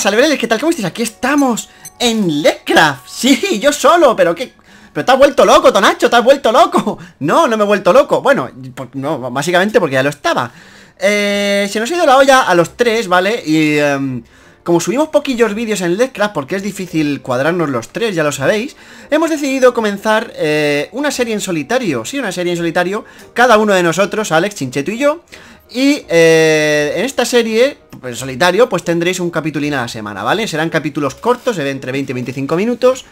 pasa, levereles? ¿Qué tal? ¿Cómo estáis? Aquí estamos en L3TCraft. Sí, yo solo, pero qué... Pero te has vuelto loco, Tonacho, te has vuelto loco. No, no me he vuelto loco. Bueno, no, básicamente porque ya lo estaba. Se nos ha ido la olla a los tres, ¿vale? Y como subimos poquillos vídeos en L3TCraft, porque es difícil cuadrarnos los tres, ya lo sabéis, hemos decidido comenzar una serie en solitario. Sí, una serie en solitario, cada uno de nosotros, Alex, Chincheto y yo. Y en esta serie, en solitario, pues tendréis un capitulín a la semana, ¿vale? Serán capítulos cortos, de entre 20 y 25 minutos.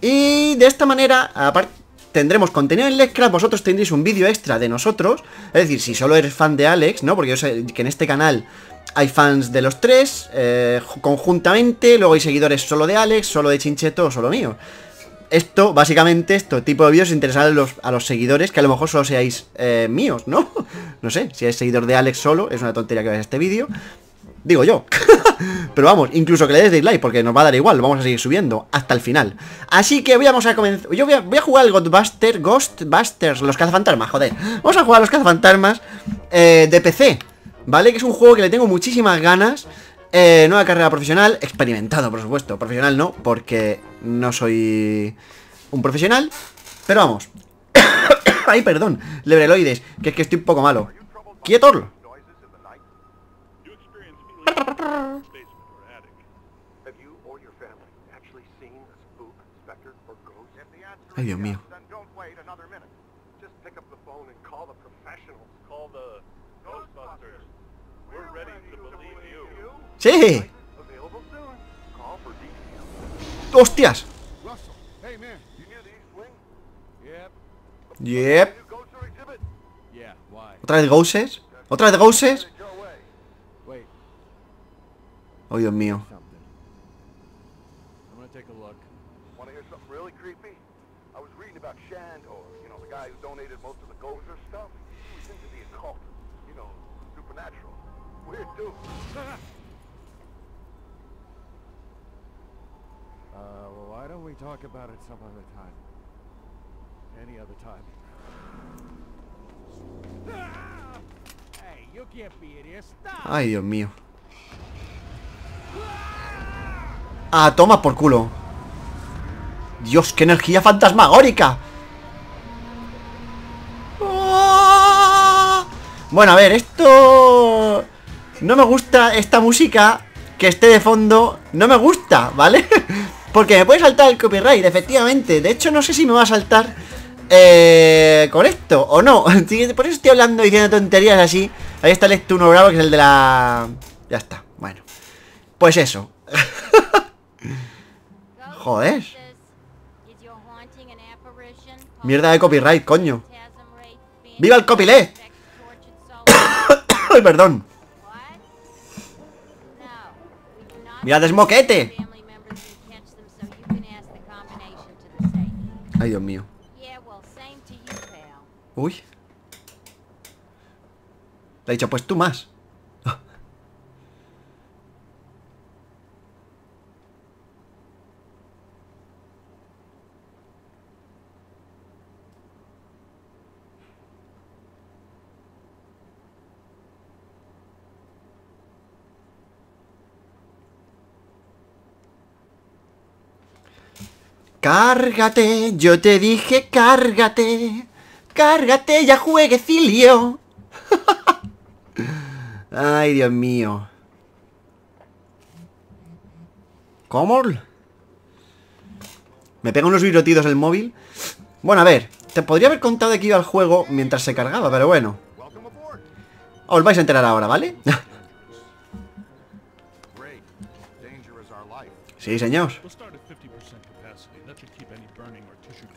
Y de esta manera, aparte, tendremos contenido en L3TCraft, vosotros tendréis un vídeo extra de nosotros. Es decir, si solo eres fan de Alex, ¿no? Porque yo sé que en este canal hay fans de los tres, conjuntamente, luego hay seguidores solo de Alex, solo de Chincheto o solo mío. Esto, básicamente, este tipo de vídeos interesará a los seguidores, que a lo mejor solo seáis míos, ¿no? No sé, si eres seguidor de Alex solo, es una tontería que veas este vídeo. Digo yo. Pero vamos, incluso que le des dislike, porque nos va a dar igual, vamos a seguir subiendo hasta el final. Así que vamos a comenzar. Yo voy a jugar al Ghostbusters, los Cazafantasmas, joder. Vamos a jugar a los Cazafantasmas de PC, ¿vale? Que es un juego que le tengo muchísimas ganas. Nueva carrera profesional, experimentado, por supuesto. Profesional no, porque no soy un profesional. Pero vamos. Ay, perdón, lebreloides, que es que estoy un poco malo. ¡Quietorlo! Ay, Dios mío. ¡Sí! ¡Hostias! Yep. ¿Otra vez Ghostes? ¿Otra vez Ghostes? Oh, Dios mío. Ay, Dios mío. Ah, toma por culo. Dios, qué energía fantasmagórica. Bueno, a ver, esto... No me gusta esta música que esté de fondo. No me gusta, ¿vale? Porque me puede saltar el copyright, efectivamente. De hecho, no sé si me va a saltar con esto o no. Por eso estoy hablando, diciendo tonterías así. Ahí está el Lectuno Bravo, que es el de la... Ya está, bueno. Pues eso. Joder. Mierda de copyright, coño. ¡Viva el copyleft! Ay, perdón. Mirad, es moquete. Ay, Dios mío. Uy. Le he dicho, pues tú más. Cárgate, yo te dije cárgate. Cárgate, ya jueguecilio. Ay, Dios mío. ¿Cómo? Me pega unos virotidos el móvil. Bueno, a ver, te podría haber contado de que iba al juego mientras se cargaba, pero bueno. Os vais a enterar ahora, ¿vale? Sí, señor.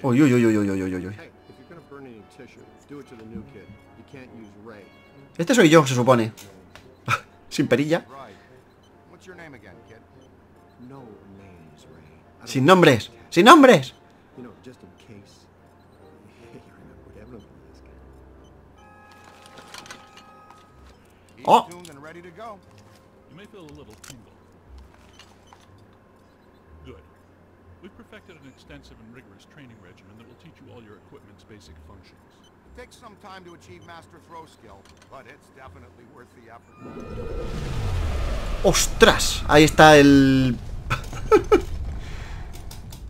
Uy, uy, uy, uy, uy, uy, uy, uy. Este soy yo, se supone. Sin perilla. Sin nombres. ¡Sin nombres! ¡Oh! We've perfected an extensive and rigorous training regimen that will teach you all your equipment's basic functions. It takes some time to achieve master throw skill, but it's definitely worth the effort. ¡Ostras! Ahí está el...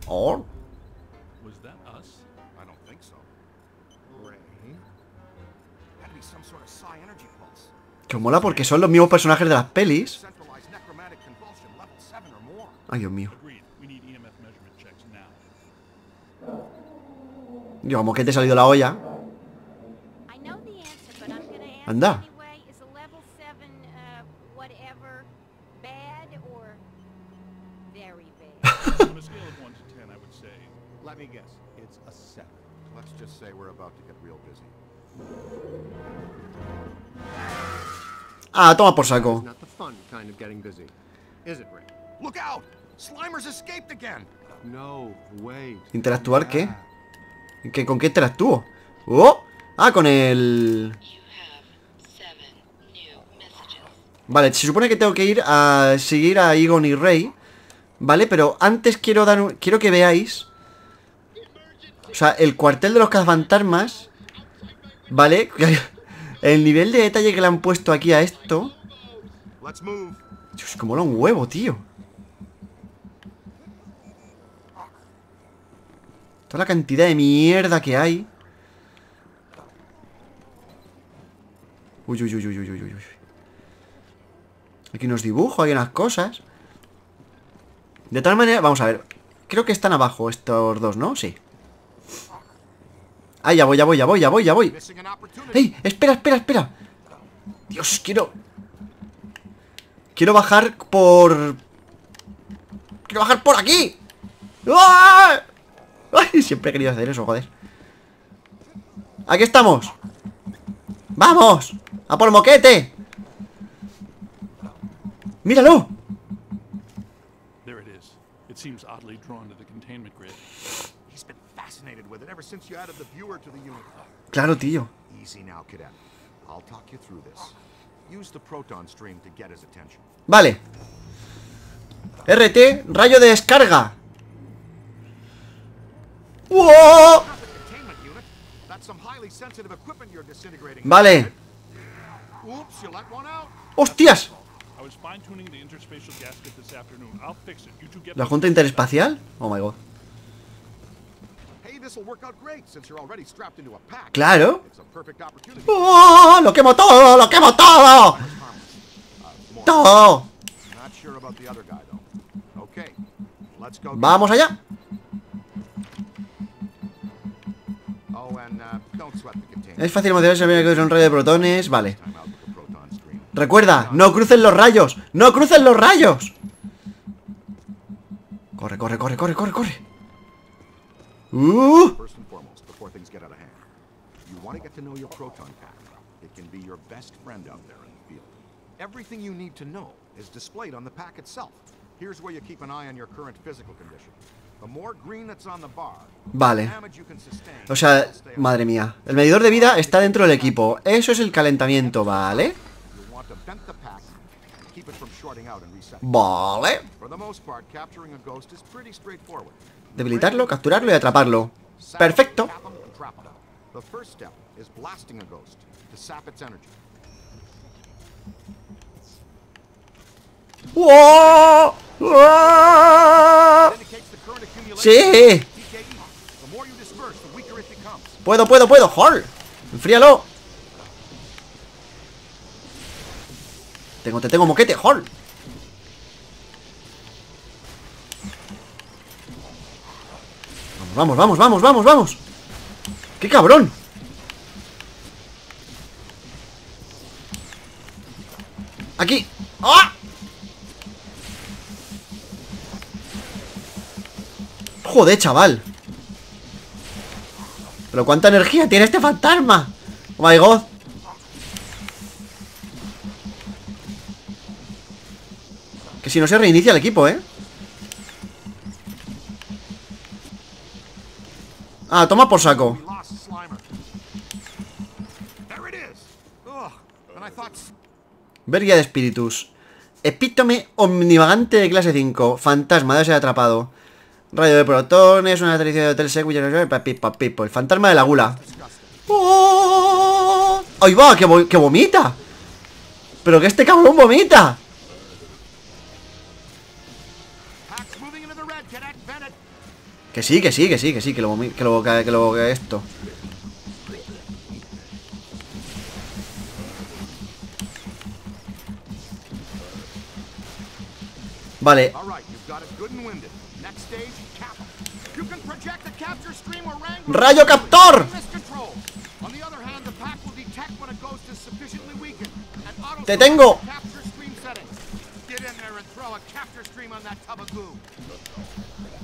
oh. Que mola porque son los mismos personajes de las pelis. Ay, Dios mío. Yo, como que te ha salido la olla. Anda. Ah, toma por saco. ¿Interactuar qué? ¿Con qué interactúo? ¡Oh! Ah, con el... Vale, se supone que tengo que ir a seguir a Egon y Rey, ¿vale? Pero antes quiero dar un... quiero que veáis, o sea, el cuartel de los cazafantasmas, ¿vale? El nivel de detalle que le han puesto aquí a esto. Dios, que mola un huevo, tío. Toda la cantidad de mierda que hay. Uy, uy, uy, uy, uy, uy, uy. Aquí nos dibujo, hay unas cosas. De tal manera, vamos a ver. Creo que están abajo estos dos, ¿no? Sí. Ah, ya voy, ya voy, ya voy, ya voy, ya voy. ¡Ey! ¡Espera, espera, espera! Dios, quiero... quiero bajar por... ¡quiero bajar por aquí! ¡Uah! ¡Ay! Siempre he querido hacer eso, joder. ¡Aquí estamos! ¡Vamos! ¡A por moquete! ¡Míralo! Claro, tío. Vale. RT, rayo de descarga. ¡Wow! Vale. ¡Hostias! ¿La junta interespacial? Oh my god. Claro. ¡Oh! ¡Lo quemo todo! ¡Lo quemo todo! ¡Todo! ¡Vamos allá! Es fácil emocionarse que es un rayo de protones. Vale. Recuerda, no crucen los rayos. ¡No crucen los rayos! Corre, corre, corre, corre, corre, corre. Vale. O sea, madre mía. El medidor de vida está dentro del equipo. Eso es el calentamiento, ¿vale? Vale. Debilitarlo, capturarlo y atraparlo. Perfecto. ¡Wow! ¡Wow! ¡Sí! ¡Puedo, puedo, puedo! ¡Hol! ¡Enfríalo! Tengo, te tengo, moquete. ¡Hol! Vamos, vamos, vamos, vamos, vamos. ¡Qué cabrón! Aquí. ¡Ah! Joder, chaval. Pero cuánta energía tiene este fantasma. Oh my god. Que si no se reinicia el equipo, ¿eh? Ah, toma por saco. Verguía de espíritus. Epítome omnivagante de clase 5. Fantasma, debe ser atrapado. Rayo de protones, una tradición de hotel secuya. Pipa, pipo. El fantasma de la gula. ¡Oh! ¡Ahí va! ¡Que vomita! ¡Pero que este cabrón vomita! Que sí, que sí, que sí, que sí, que lo esto. Vale. ¡Rayo captor! ¡Te tengo!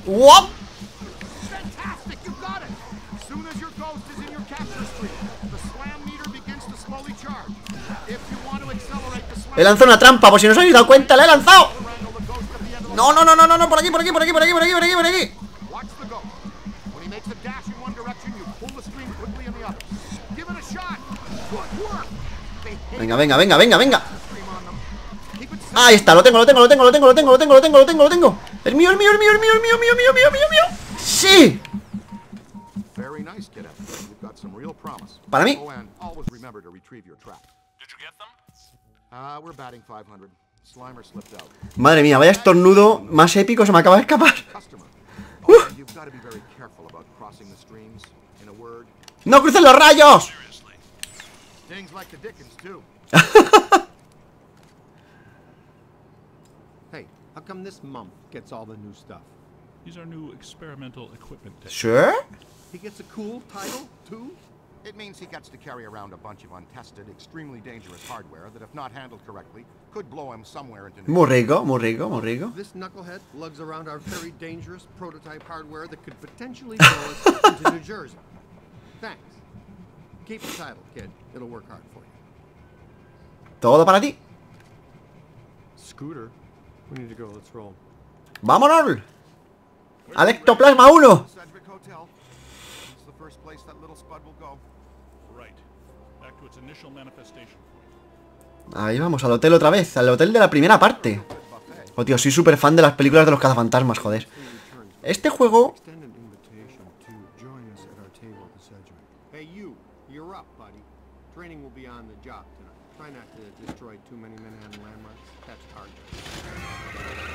¡What! He lanzado una trampa, por si no os habéis dado cuenta, la he lanzado. No, no, no, no, no, no, por aquí, por aquí, por aquí, por aquí, por aquí, por aquí, por aquí. Venga, venga, venga, venga, venga. Ahí está, lo tengo. El mío. Sí. Para mí. Madre mía, vaya estornudo más épico se me acaba de escapar. ¡No crucen los rayos! ¿Sure? It means he gets to carry around a bunch of untested, extremely dangerous hardware that, if not handled correctly, could blow him somewhere into. Muy rico. This knucklehead lugs around our very dangerous prototype hardware that could potentially blow us into New Jersey. Thanks. Keep the title, kid. It'll work hard for you. Todo para ti. Scooter, we need to go. Let's roll. Vámonos. Al ectoplasma 1. Ahí vamos, al hotel otra vez. Al hotel de la primera parte. Oh, tío, soy súper fan de las películas de los cazafantasmas, joder. Este juego...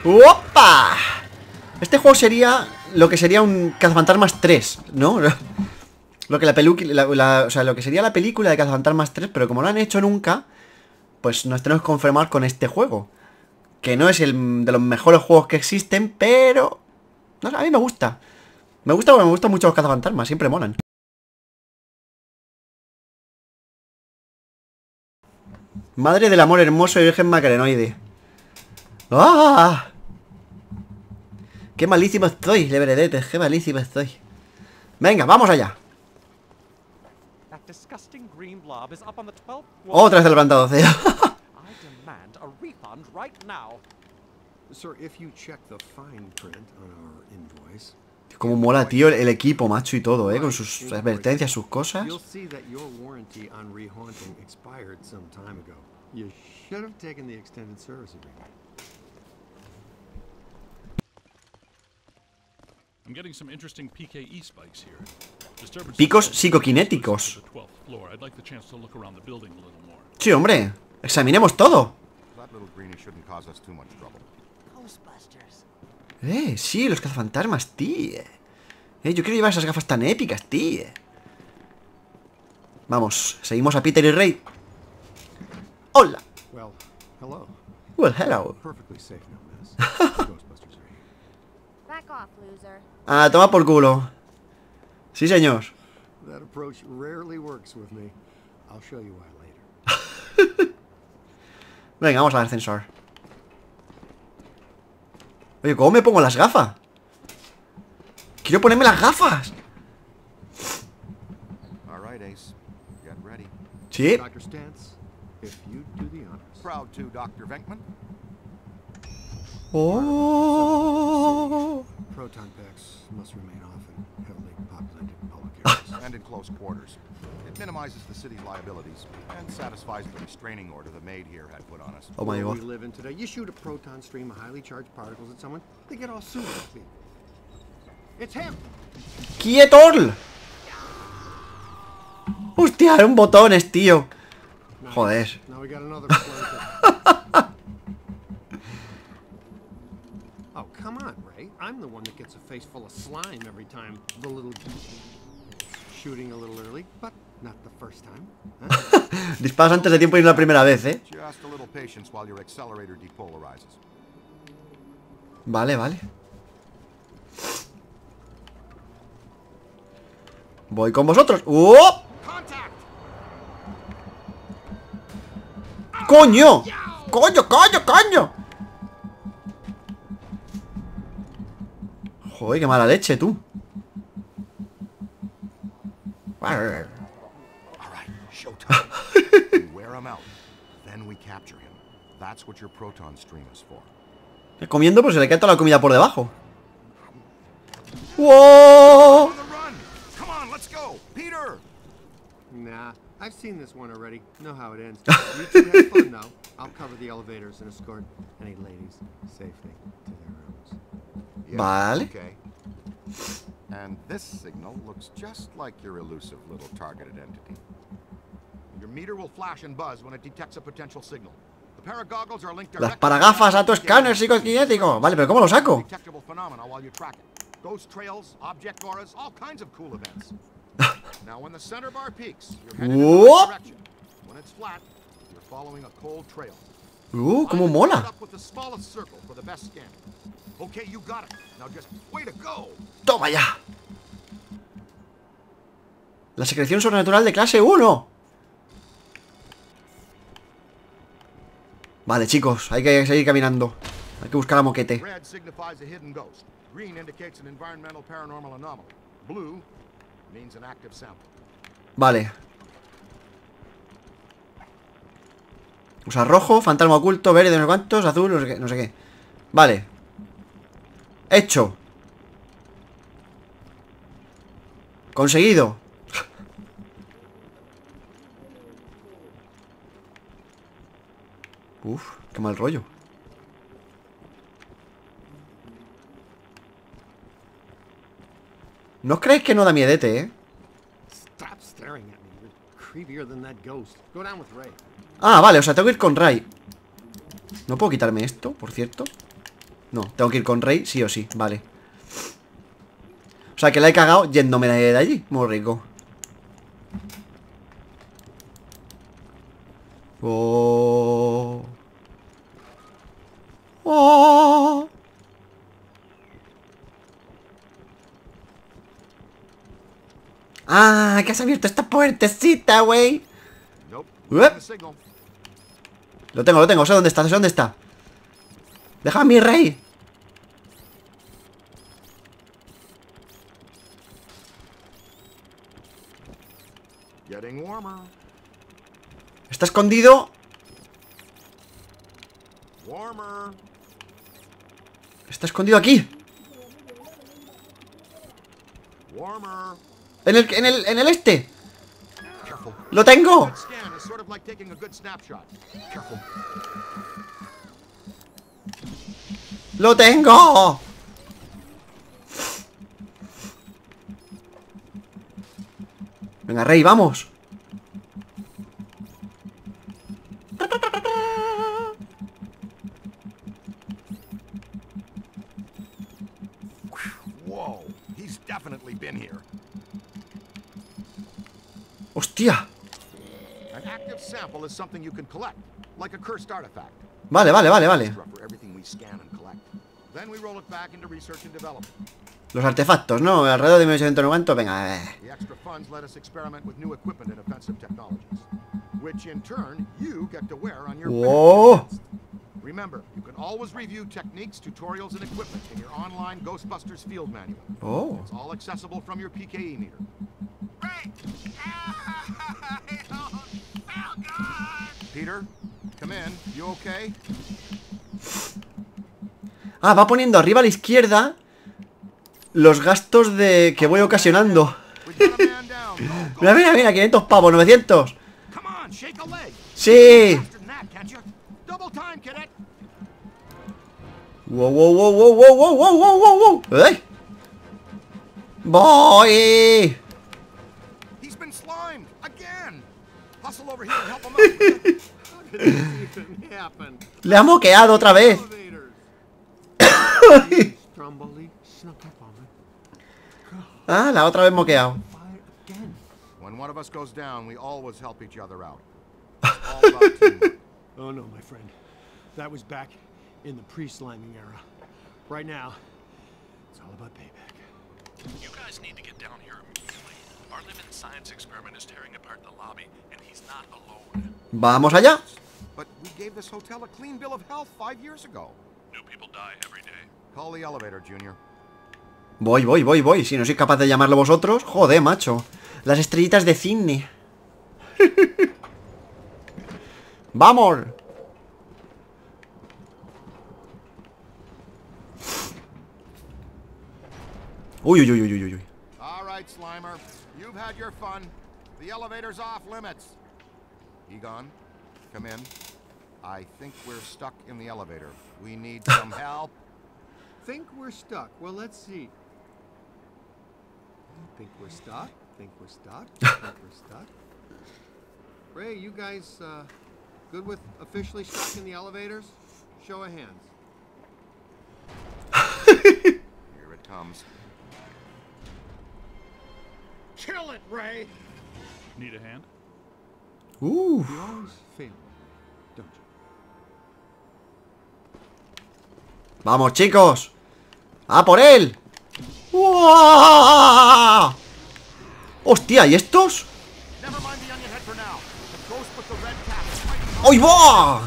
¡Opa! Este juego sería lo que sería un Cazafantasmas 3, ¿no? Lo que lo que sería la película de Cazafantasmas 3, pero como no la han hecho nunca, pues nos tenemos que conformar con este juego. Que no es el de los mejores juegos que existen, pero... No, a mí me gusta. Me gusta porque me gustan mucho los Cazafantasmas, siempre molan. Madre del amor hermoso y virgen macarenoide. ¡Ah! ¡Qué malísimo estoy, L3TCraft! ¡Qué malísimo estoy! ¡Venga, vamos allá! Otra vez el plantado CEO. Como mola, tío, el equipo, macho, y todo, con sus advertencias, sus cosas. Picos psicoquinéticos. Sí, hombre. Examinemos todo. Sí, los cazafantasmas, tío. Yo quiero llevar esas gafas tan épicas, tío. Vamos, seguimos a Peter y Rey. Hola. Well, hello. Ah, toma por culo. Sí, señor. Venga, vamos al ascensor. Oye, ¿cómo me pongo las gafas? Quiero ponerme las gafas. Sí. Oh. Oh my God. ¡Quieto! Hostia, eran botones, tío. Joder. I'm the one that gets a face full of slime every time the little shooting a little early, but not the first time. Disparas antes de tiempo y es la primera vez, ¿eh? Vale, vale. Voy con vosotros. ¡Oh! ¡Coño! ¡Coño, coño, coño! Joder, qué mala leche, tú. Comiendo, pero se le cae toda la comida por debajo. ¡Wow! I've seen this one already. Know how it ends. You two have fun now. I'll cover the elevators and escort any ladies safely to their rooms. Yeah, vale. Okay. And this signal looks just like your elusive little targeted entity. Your meter will flash and buzz when it detects a potential signal. The pair of goggles are linked directly. Las paragafas a tu escáner psicokinético. Vale, pero ¿cómo lo saco? Detectable phenomena while you track it. Ghost trails, object auras, all kinds of cool events. Now when the center bar peaks, you're headed in the right direction. When it's flat, you're following a cold trail. Como mola. Toma ya. La secreción sobrenatural de clase 1. Vale, chicos, hay que seguir caminando. Hay que buscar a Moquete. Vale. O sea, rojo, fantasma oculto, verde, no sé cuántos, azul, no sé qué. Vale. Hecho. Conseguido. Uf, qué mal rollo. ¿No creéis que no da miedete, eh? Ah, vale, o sea, tengo que ir con Ray. ¿No puedo quitarme esto, por cierto? No, tengo que ir con Ray, sí o sí, vale. O sea, que la he cagado yéndome de allí, muy rico. Oh. Oh. Ah, que has abierto esta puertecita, güey. Lo tengo, sé dónde está, Deja a mi Rey. Está escondido. Está escondido aquí. En el este. ¡Lo tengo! ¡Lo tengo! Venga, Rey, vamos. Wow, he's definitely been here. ¡Hostia! Vale. Los artefactos, ¿no? Alrededor de 1890, venga. ¡Oh! ¡Oh! Peter, come in. You okay? Ah, va poniendo arriba a la izquierda los gastos de que voy ocasionando. mira, 500 pavos, 900. Sí. Wow. ¡Ay! Voy. Le ha moqueado otra vez. Ah, la otra vez moqueado. Oh no, my friend. That was back in the pre-sliming era. Right now, it's all about payback. You guys need to get down here immediately. Our living science experiment is tearing apart the lobby, and he's not alone. Vamos allá. But we gave this hotel a clean bill of health 5 years ago. New people die every day. Call the elevator, Junior. Voy. Si no sois capaz de llamarlo vosotros, joder, macho. Las estrellitas de cine. ¡Vamos! Uy. All right, Slimer. You've had your fun. The elevator's off limits. Egon, come in. I think we're stuck in the elevator. We need some help. Think we're stuck. Well, let's see. Think we're stuck. Ray, you guys good with officially stuck in the elevators? Show of hands. Here it comes. Kill it, Ray. Need a hand? Ooh. You always fail, don't you? Vamos, chicos. ¡A por él! ¡Uah! ¡Hostia! ¿Y estos? ¡Ay, va!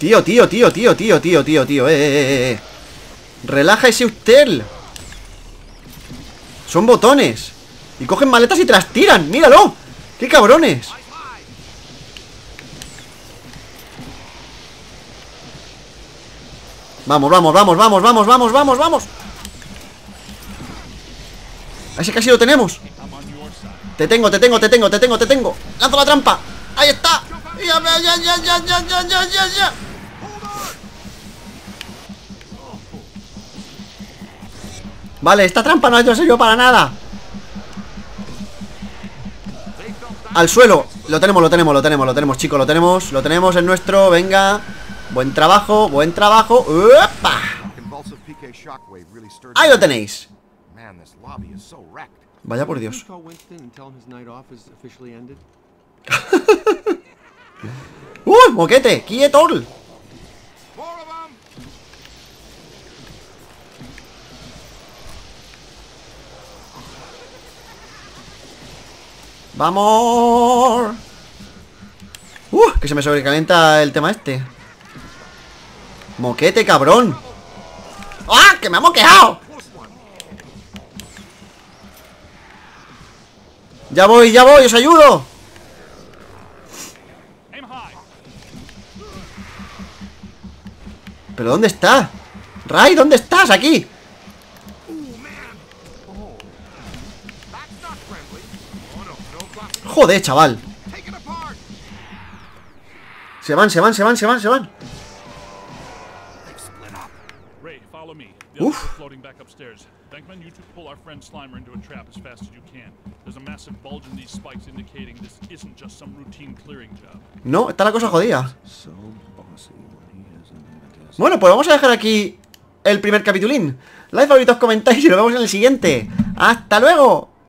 Tío. Relaja ese usted. Son botones. Y cogen maletas y te las tiran. ¡Míralo! ¡Qué cabrones! Vamos. A ese casi lo tenemos. Te tengo. Lanza la trampa. Ahí está. Ya. Vale, esta trampa no ha hecho serio para nada. Al suelo. Lo tenemos, chicos. Lo tenemos el nuestro. Venga. Buen trabajo. ¡Opa! Ahí lo tenéis. Vaya por Dios. ¡Uy, moquete! ¡Quieto! ¡Vamos! Que se me sobrecalienta el tema este. Moquete, cabrón. ¡Ah! ¡Que me ha moqueado! Ya voy, os ayudo. ¿Pero dónde está? Ray, ¿dónde estás? Aquí. Joder, chaval. Se van. Uf. No, está la cosa jodida. Bueno, pues vamos a dejar aquí el primer capitulín. Like, favoritos, comentáis y nos vemos en el siguiente. ¡Hasta luego!